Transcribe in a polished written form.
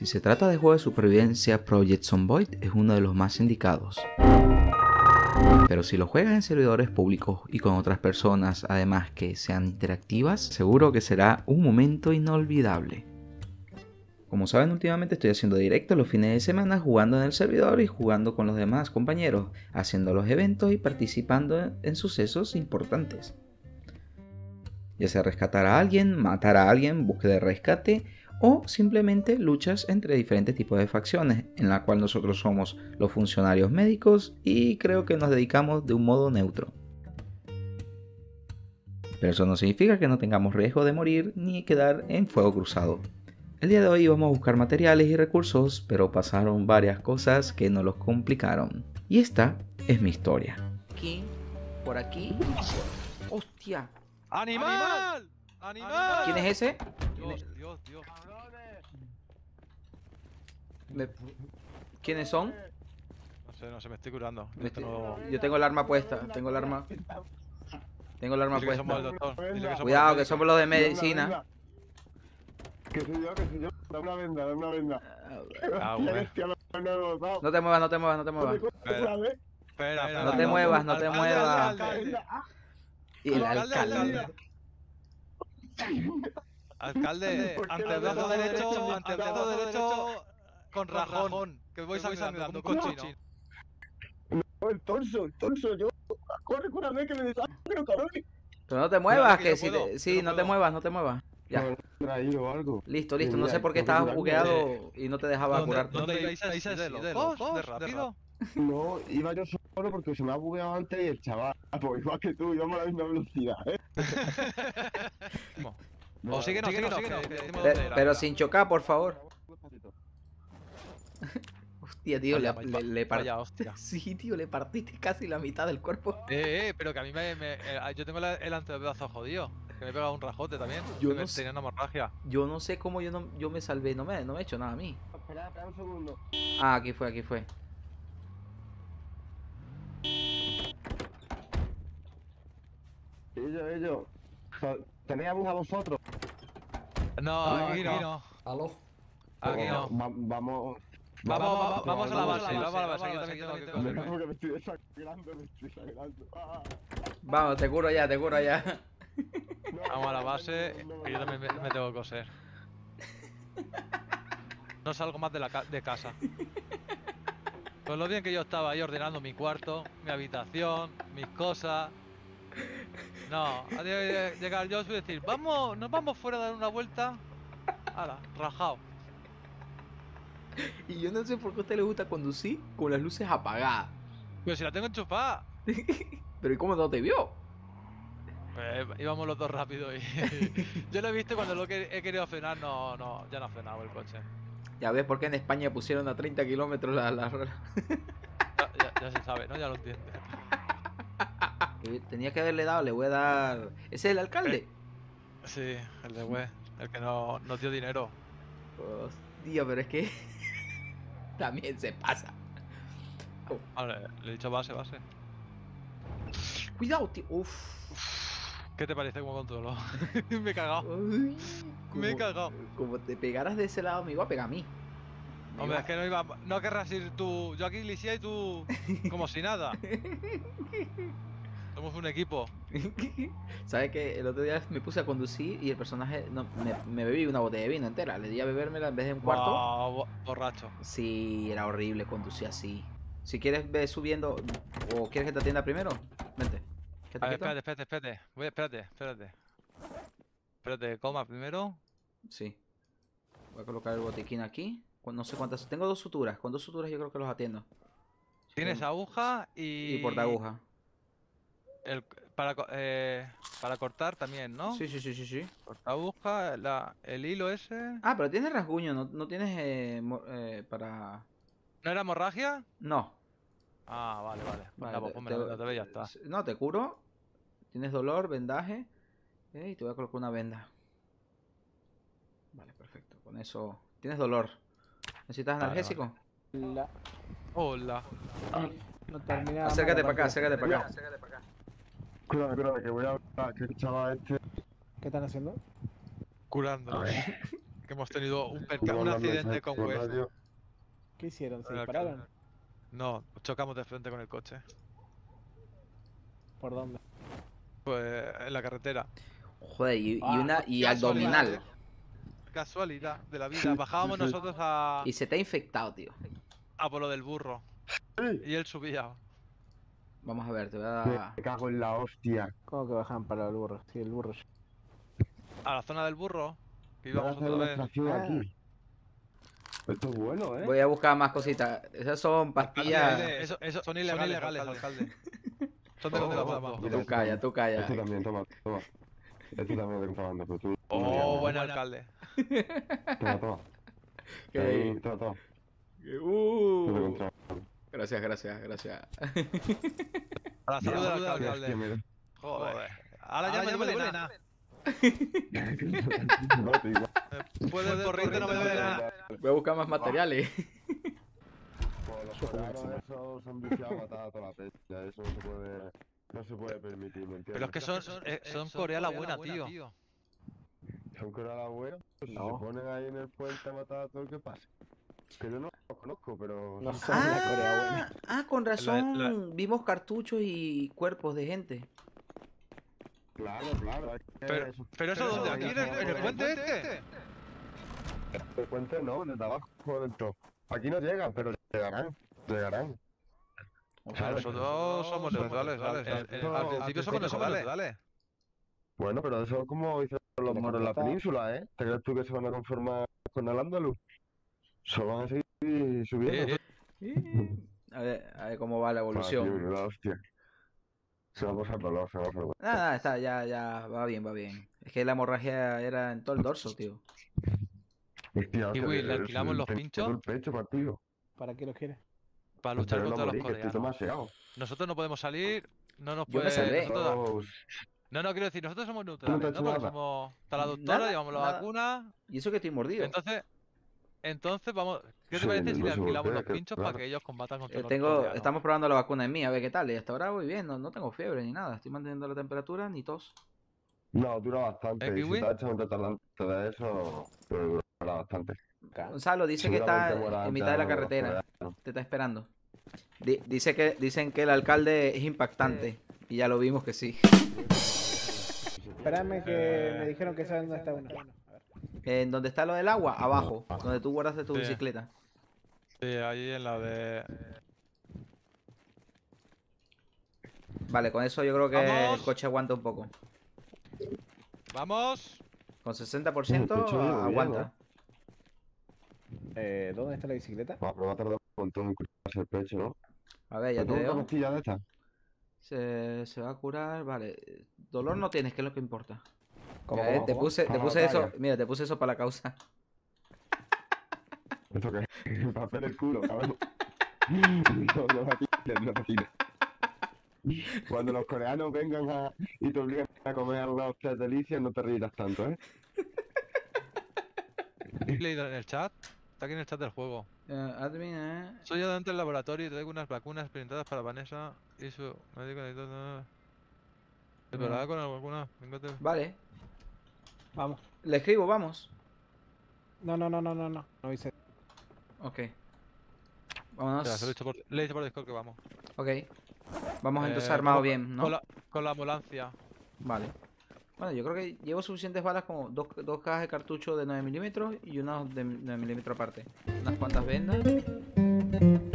Si se trata de juegos de supervivencia, Project Zomboid es uno de los más indicados. Pero si lo juegas en servidores públicos y con otras personas, además que sean interactivas, seguro que será un momento inolvidable. Como saben, últimamente estoy haciendo directos los fines de semana jugando en el servidor y jugando con los demás compañeros, haciendo los eventos y participando en sucesos importantes. Ya sea rescatar a alguien, matar a alguien, búsqueda de rescate o simplemente luchas entre diferentes tipos de facciones, en la cual nosotros somos los funcionarios médicos y creo que nos dedicamos de un modo neutro. Pero eso no significa que no tengamos riesgo de morir ni quedar en fuego cruzado. El día de hoy íbamos a buscar materiales y recursos, pero pasaron varias cosas que nos los complicaron. Y esta es mi historia. Aquí, por aquí. ¡Hostia! ¡Animal! ¡Animal! ¿Quién es ese? Dios. ¿Quiénes son? No sé, me estoy curando. Yo tengo el arma puesta, tengo el arma puesta. Cuidado, que somos los de medicina. Que soy yo, dame una venda. Ah, bueno. No te muevas. Espera. No te muevas. Y el alcalde. Alcalde, ante todo derecho, con rajón, que voy sangrando con cochino. No, el torso, yo. Corre, cúrame, que me desangro, cabrón. Pero no te muevas, que si. Sí, no te muevas. Ya. Listo. No sé por qué estabas bugueado y no te dejaba curar. ¿Dónde ibais a hacerlo? ¿De rápido? No, iba yo solo porque se me ha bugueado antes y el chaval. Pues igual que tú, íbamos a la misma velocidad, ¿eh? O síguenos. Pero sin chocar, por favor. Hostia, tío, le partiste. Sí, tío, le partiste casi la mitad del cuerpo. Pero que a mí me... Yo tengo el antebrazo jodido. Que me he pegado un rajote también. Tenía una hemorragia. Yo no sé cómo yo me salvé. No me he hecho nada a mí. Espera un segundo. Ah, aquí fue. Ello. ¿Tenéis abus a vosotros? No, aquí no. ¿Aló? Aquí no. Vamos a la base. Yo también tengo que me estoy desangrando. Vamos, te curo ya. Vamos a la base, que yo también me tengo que coser. No salgo más de casa. Con lo bien que yo estaba ahí ordenando mi cuarto, mi habitación, mis cosas. No, a llegar yo y decir, nos vamos fuera a dar una vuelta. Ala, rajao. Y yo no sé por qué a usted le gusta conducir con las luces apagadas. Pero si la tengo enchufada. Pero ¿y cómo no te vio? Íbamos los dos rápido y yo lo he visto cuando he querido frenar, ya no ha frenado el coche. Ya ves por qué en España pusieron a 30 kilómetros la... ya se sabe, ¿no? Ya lo entiende. Tenía que haberle dado, le voy a dar... ¿Ese es el alcalde? Sí, el de Güe, el que no dio dinero. Hostia, pero es que... también se pasa. Vale, le he dicho base. Cuidado, tío. Uff. ¿Qué te parece como controlo? Me he cagado. Uy, como te pegaras de ese lado, me iba a pegar a mí. Hombre, es que no querrás ir tú. Yo aquí lisía y tú como si nada. Somos un equipo. ¿Sabes qué? El otro día me puse a conducir y el personaje... me bebí una botella de vino entera. Le di a bebérmela en vez de un cuarto. Borracho. Sí, era horrible conducir así. Si quieres, ve subiendo. ¿O quieres que te atienda primero? Vente. A ver, espérate. Espérate, coma primero. Sí. Voy a colocar el botiquín aquí. No sé cuántas. Tengo dos suturas. Con dos suturas yo creo que los atiendo. Tienes aguja y... portaaguja. Para cortar también, ¿no? Sí. Portaaguja, el hilo ese... Ah, pero tienes rasguño, no tienes para... ¿No era hemorragia? No. Ah, vale. Pues ya está. No, te curo. Tienes dolor, vendaje. Y te voy a colocar una venda. Vale, perfecto. Con eso. Tienes dolor. ¿Necesitas analgésico? Vale. Hola. No, acércate para acá. Cuidado, que voy a hablar. ¿Qué chaval este? ¿Qué están haciendo? Curando. que hemos tenido un accidente con Wes. ¿Qué hicieron? ¿Se dispararon? No, chocamos de frente con el coche. ¿Por dónde? Pues en la carretera. Joder, y abdominal. Casualidad de la vida. Bajábamos nosotros a... Y se te ha infectado, tío. Ah, por lo del burro. Y él subía. Vamos a ver, te voy a... Me cago en la hostia. ¿Cómo que bajan para el burro? Sí, el burro. ¿A la zona del burro? Que íbamos otra vez. Aquí. Esto es bueno, ¿eh? Voy a buscar más cositas. Esas son pastillas... Eso, son ilegales, alcalde. Son de los de la plama. Tú calla, tú calla. Esto también, toma, toma. Esto también de contrabando, pero tú... Oh, buen alcalde. Toma, toma. Toma, toma. Gracias, gracias, gracias. A la salud del alcalde. Joder. Ahora ya me duele nada. Puedes de corriente, no me duele nada. Voy a buscar más materiales. Eso se han viciado a matar a toda la pesca. Eso no se puede permitir, ¿me entiendes? Pero es que son Corea la buena, tío. Son Corea la buena. Si se ponen ahí en el puente a matar a todo el que pase. Que yo no los conozco, pero... No son la Corea buena. Ah, con razón. Vimos cartuchos y cuerpos de gente. Claro, claro. Pero eso, ¿dónde? ¿Aquí en el puente este? El puente no, en el de abajo del top. Aquí no llegan, pero llegarán. Llegarán. Claro, nosotros somos neutrales, ¿vale? Al principio somos neutrales, ¿vale? Bueno, pero eso es como dicen los moros en la península, ¿eh? ¿Te crees tú que se van a conformar con el andaluz? Se van a seguir subiendo. A ver cómo va la evolución. Hostia. Se va a pasar dolor, se va a pasar dolor. Nada, está, ya, va bien, va bien. Es que la hemorragia era en todo el dorso, tío. Hostia, y Will, ¿le alquilamos los pinchos? El pecho partido. ¿Para qué los quieres? Para luchar contra los coreanos. Nosotros no podemos salir, no nos puede... No, quiero decir, nosotros somos neutrales, ¿no? Porque somos traductores, llevamos la vacuna... Y eso que estoy mordido. Entonces vamos... ¿Qué te parece si le alquilamos los pinchos para que ellos combatan contra los coreanos? Estamos probando la vacuna en mí, a ver qué tal. Y hasta ahora voy bien, no tengo fiebre ni nada. Estoy manteniendo la temperatura ni tos. No, dura bastante. ¿El kiwi? Si te ha hecho un retardante de eso, pero dura bastante. Gonzalo dice que está en mitad de la carretera. Te está esperando. Dicen que el alcalde es impactante. Y ya lo vimos que sí. Espérame que me dijeron que saben dónde está uno. ¿En dónde está lo del agua? Abajo, donde tú guardaste tu bicicleta. Sí, ahí en la de... Vale, con eso yo creo que el coche aguanta un poco. ¡Vamos! Con 60% aguanta. ¿Dónde está la bicicleta? Va a tardar un montón en curarse el pecho, ¿no? A ver, ya te veo. ¿Una costilla de esta? Se va a curar, vale. Dolor no tienes, que es lo que importa. Mira, te puse eso, mira, te puse eso para la causa. ¿Esto qué? Para hacer el culo, cabrón. Cuando los coreanos vengan y te obliguen a comer las hostias delicias, no te rías tanto, ¿eh? ¿He leído en el chat? Está aquí en el chat del juego. Admin, ¿eh? Soy ayudante del laboratorio y traigo unas vacunas presentadas para Vanessa y su médico de todo. Con alguna. Vale. Vamos. Le escribo, vamos. No. No hice. Ok. Vámonos. O sea, le he dicho por Discord que vamos. Ok. Vamos entonces armado bien, ¿no? Con la ambulancia. Vale. Bueno, yo creo que llevo suficientes balas como dos cajas de cartucho de 9 milímetros y una de 9 milímetros aparte. Unas cuantas vendas.